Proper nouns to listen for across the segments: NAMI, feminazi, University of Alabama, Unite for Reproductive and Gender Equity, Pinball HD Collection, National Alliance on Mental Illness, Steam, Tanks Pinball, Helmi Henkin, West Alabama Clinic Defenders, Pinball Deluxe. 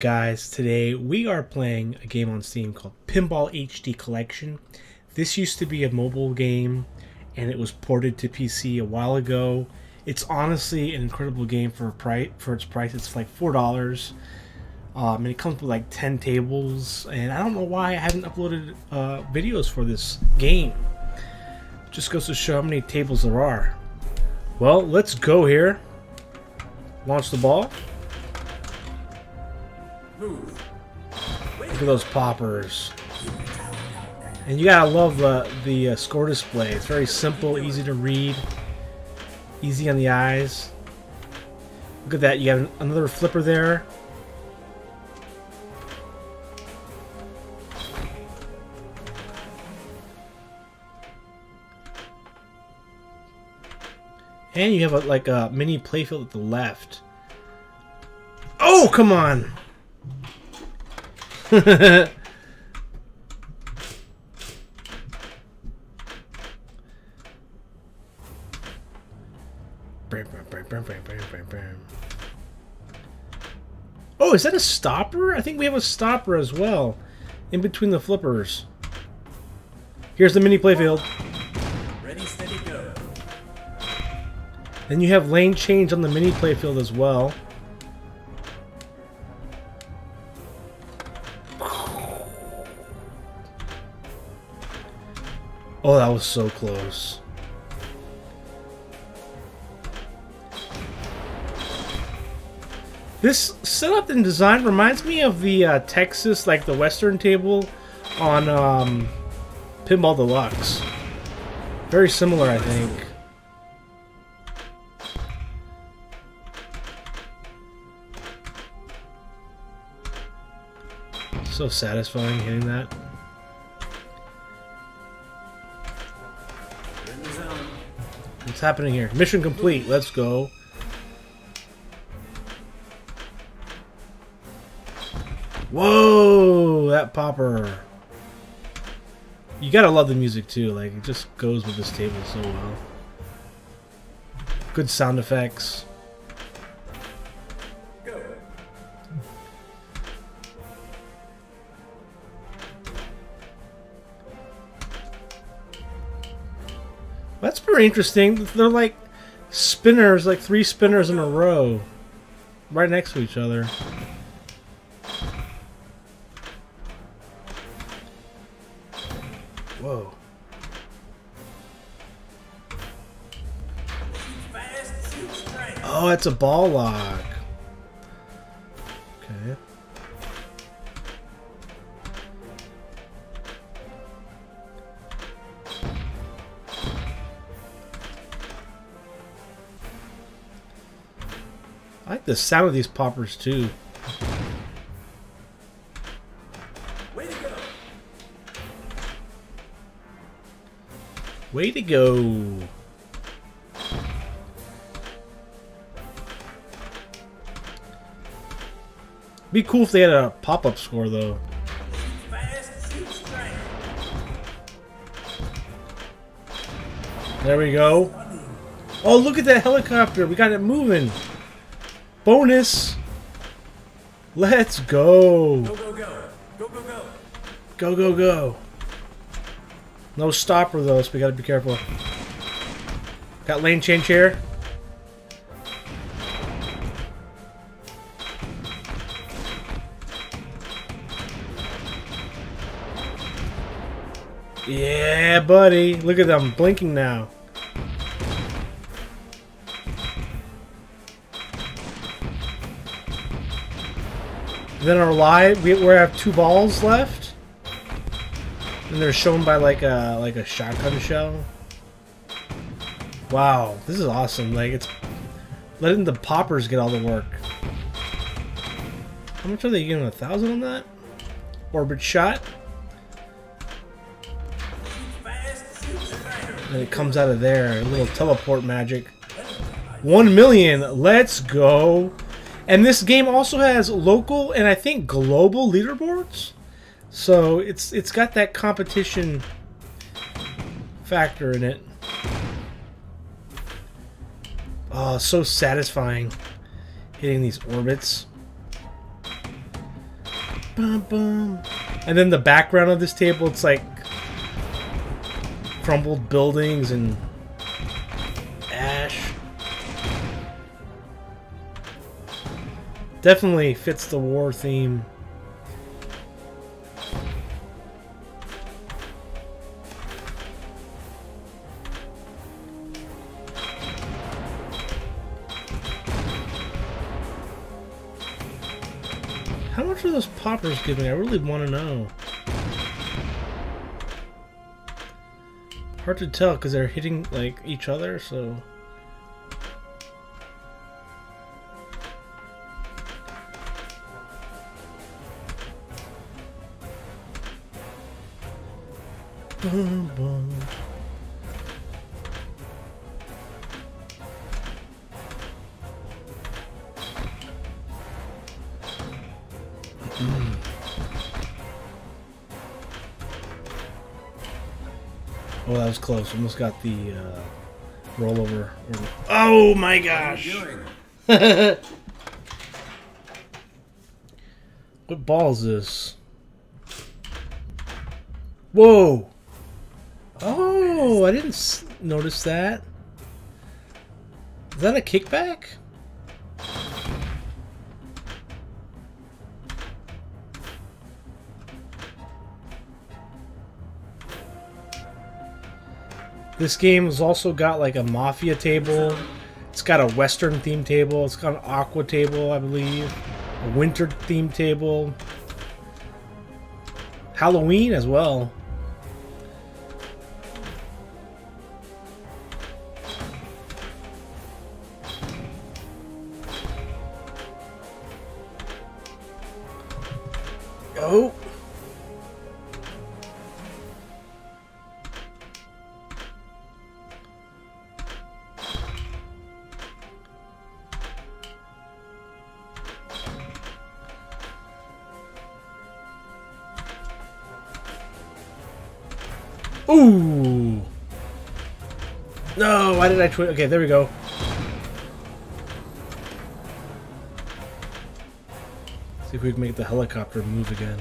Guys, today we are playing a game on Steam called Pinball HD Collection. This used to be a mobile game and it was ported to PC a while ago. It's honestly an incredible game for its price. It's like $4 and it comes with like 10 tables, and I don't know why I haven't uploaded videos for this game. It just goes to show how many tables there are. Well, let's go here. Launch the ball. Move. Look at those poppers. And you gotta love the score display. It's very simple, easy to read, easy on the eyes. Look at that, you have another flipper there. And you have like a mini playfield at the left. Oh, come on! Oh, is that a stopper? I think we have a stopper as well, in between the flippers. Here's the mini playfield. Ready, steady, go. Then you have lane change on the mini playfield as well. Oh, that was so close. This setup and design reminds me of the Texas, like the Western table on Pinball Deluxe. Very similar, I think. So satisfying hitting that. What's happening here? Mission complete. Let's go. Whoa, that popper. You gotta love the music too. Like, it just goes with this table so well. Good sound effects. Go. That's pretty interesting. They're like spinners, like three spinners in a row, right next to each other. Whoa. Oh, it's a ball lock. Okay. I like the sound of these poppers too. Way to go! Be cool if they had a pop-up score, though. There we go. Oh, look at that helicopter! We got it moving! Bonus! Let's go! Go, go, go! Go, go, go! Go, go, go! No stopper though, so we gotta be careful. Got lane change here. Yeah, buddy. Look at them blinking now. Then our live, we have two balls left. And they're shown by like a shotgun shell. Wow, this is awesome. Like, it's letting the poppers get all the work. How much are they getting? 1,000 on that? Orbit shot. And it comes out of there. A little teleport magic. 1,000,000. Let's go. And this game also has local and I think global leaderboards. So it's got that competition factor in it. Oh, so satisfying hitting these orbits. bum, bum. And then the background of this table, it's like crumbled buildings and ash. Definitely fits the war theme. How much are those poppers giving? I really want to know. Hard to tell because they're hitting like each other, so. Boom, boom. Oh, that was close. Almost got the rollover. Oh my gosh! What ball is this? Whoa! Oh, I didn't notice that. Is that a kickback? This game has also got like a mafia table. It's got a western themed table. It's got an aqua table, I believe. A winter themed table. Halloween as well. Oh. Ooh! No, why did I twist? Okay, there we go. See if we can make the helicopter move again.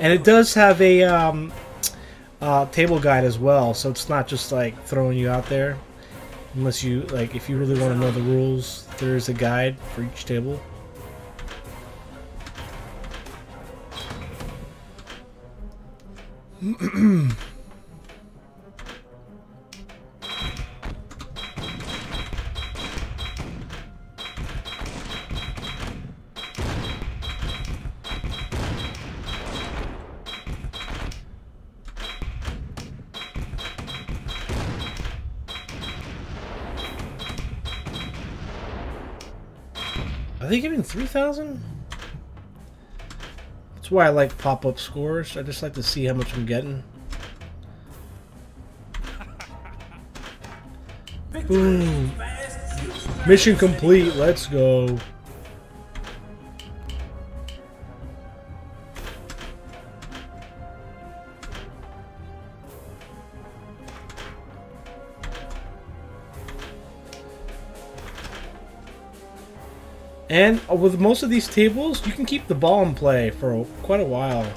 And it does have a table guide as well, so it's not just like throwing you out there. Unless you, like, if you really want to know the rules, there is a guide for each table. Are they giving 3,000? That's why I like pop-up scores. I just like to see how much I'm getting. Boom. Mission complete. Let's go. And with most of these tables, you can keep the ball in play for quite a while.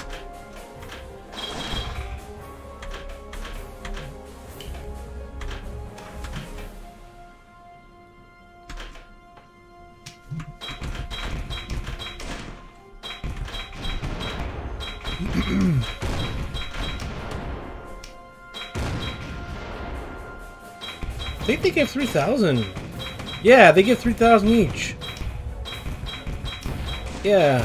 I think they give 3,000. Yeah, they give 3,000 each. Yeah.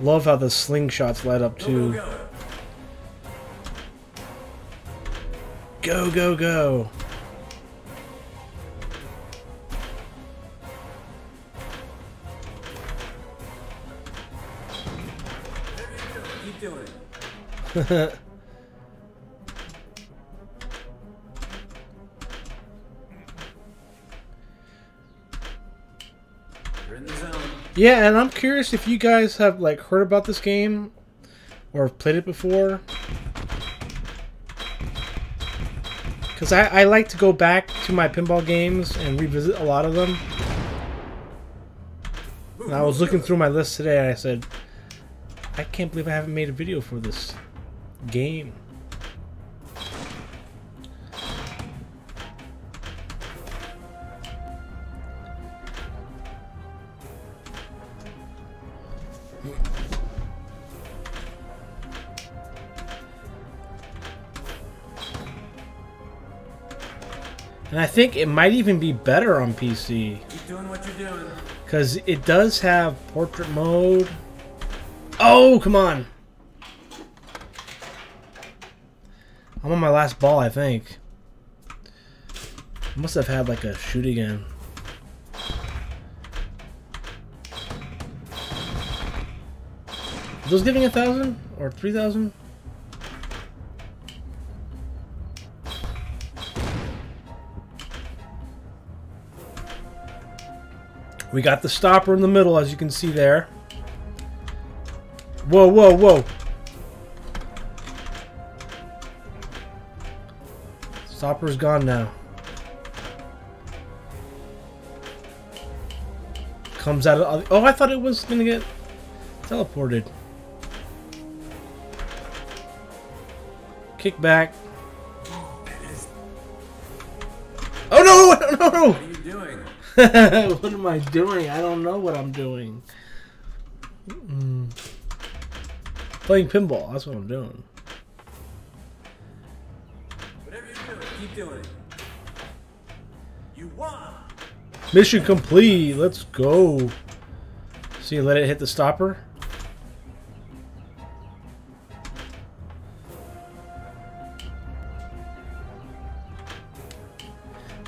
Love how the slingshots light up too. Go, go, go. Keep doing it. Yeah, and I'm curious if you guys have like heard about this game or have played it before. because I like to go back to my pinball games and revisit a lot of them. And I was looking through my list today and I said, I can't believe I haven't made a video for this game. And I think it might even be better on PC. Keep doing what you're doing. Because it does have portrait mode. Oh, come on. I'm on my last ball, I think. I must have had like a shoot again. Are those giving 1,000 or 3,000? We got the stopper in the middle, as you can see there. Whoa, whoa, whoa. Stopper's gone now. Comes out of... Oh, I thought it was going to get teleported. Kick back. Oh, no, no, no. What are you doing? What am I doing? I don't know what I'm doing. Playing pinball. That's what I'm doing. Whatever you're doing, keep doing it. You won. Mission complete. Let's go. So you let it hit the stopper.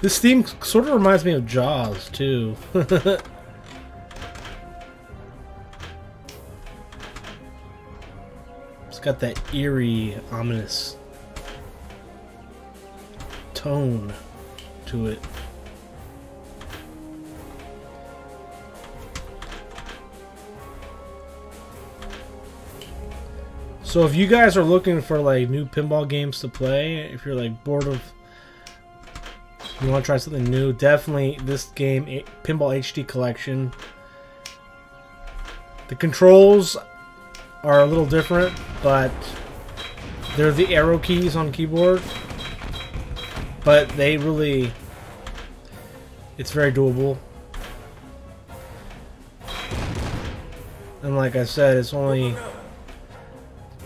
This theme sort of reminds me of Jaws, too. It's got that eerie, ominous tone to it. So if you guys are looking for like new pinball games to play, if you're like bored of... You want to try something new? Definitely this game, Pinball HD Collection. The controls are a little different, but they're the arrow keys on keyboard. But they really... It's very doable. And like I said, it's only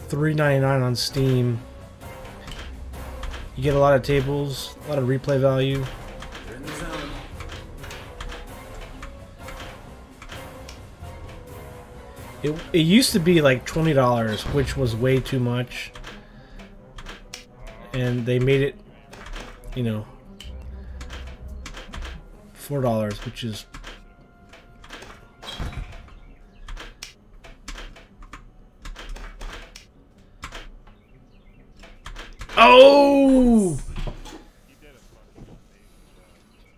$3.99 on Steam. You get a lot of tables, a lot of replay value. You're in the zone. It used to be like $20, which was way too much. And they made it, you know, $4, which is... Oh!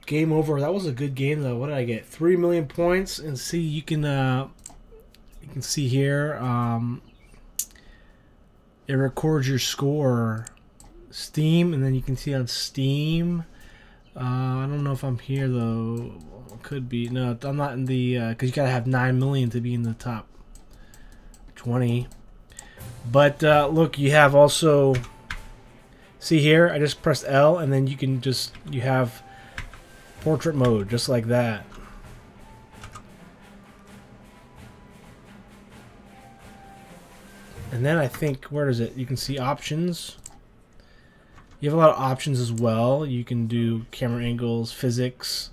Game over. That was a good game, though. What did I get? 3 million points, and see you can see here. It records your score, Steam, and then you can see on Steam. I don't know if I'm here though. Could be. No, I'm not in the. Because you gotta have 9 million to be in the top 20. But look, you have also. See here, I just pressed L, and then you can just, you have portrait mode, just like that. And then I think, where is it? You can see options. You have a lot of options as well. You can do camera angles, physics.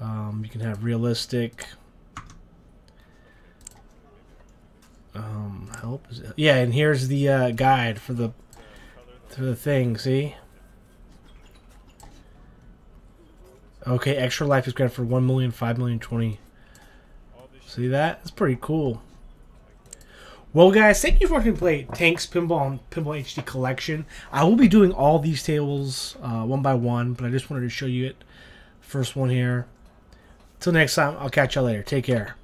You can have realistic. Help. Yeah, and here's the guide for the... To the thing, see? Okay, extra life is granted for 1 million, 5 million, 20. See that? It's pretty cool. Well, guys, thank you for watching play Tanks Pinball and Pinball HD Collection. I will be doing all these tables one by one, but I just wanted to show you it. First one here. Till next time, I'll catch y'all later. Take care.